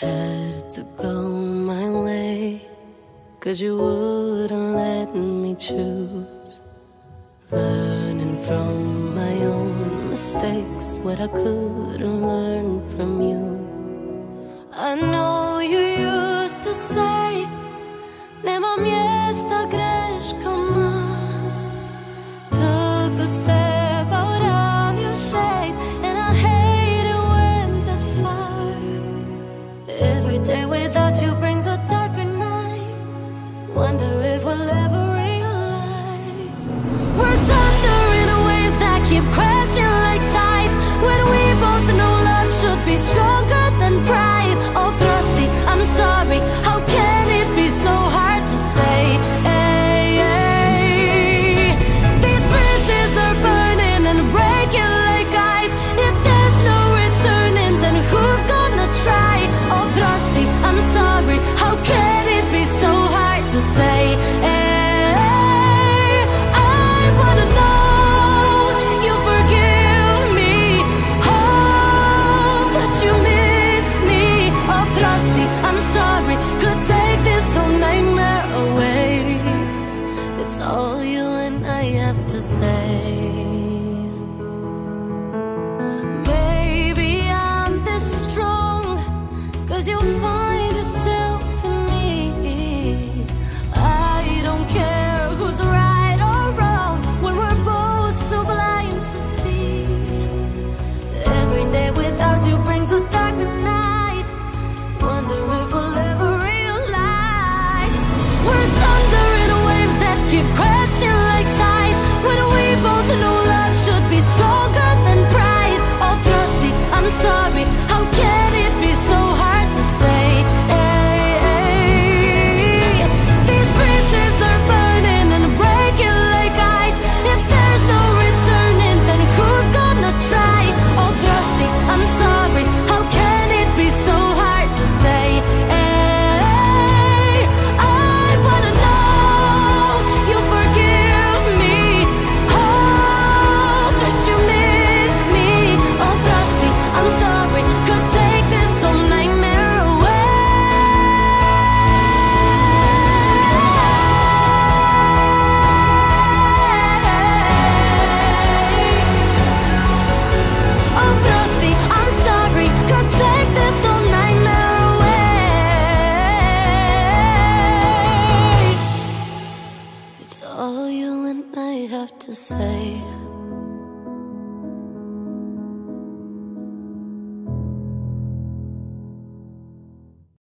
had to go my way, 'cause you wouldn't let me choose. Learning from my own mistakes, what I couldn't learn from you. I know you used to say, nemam mjesta greškama. Took a step out of your shade, and I hate it when that far. Every day without you brings a darker night. Wonder if we'll ever realize we're thundering in waves that keep crashing like tides, when we both know love should be stronger than pride. Oh, prosti, I'm sorry, how can it be so hard to say? These bridges are burning and breaking like ice. If there's no returning, then who's gonna try? Oh, prosti, I'm sorry, how can it be so hard to say? All you and I have to say. Maybe I'm this strong 'cause you find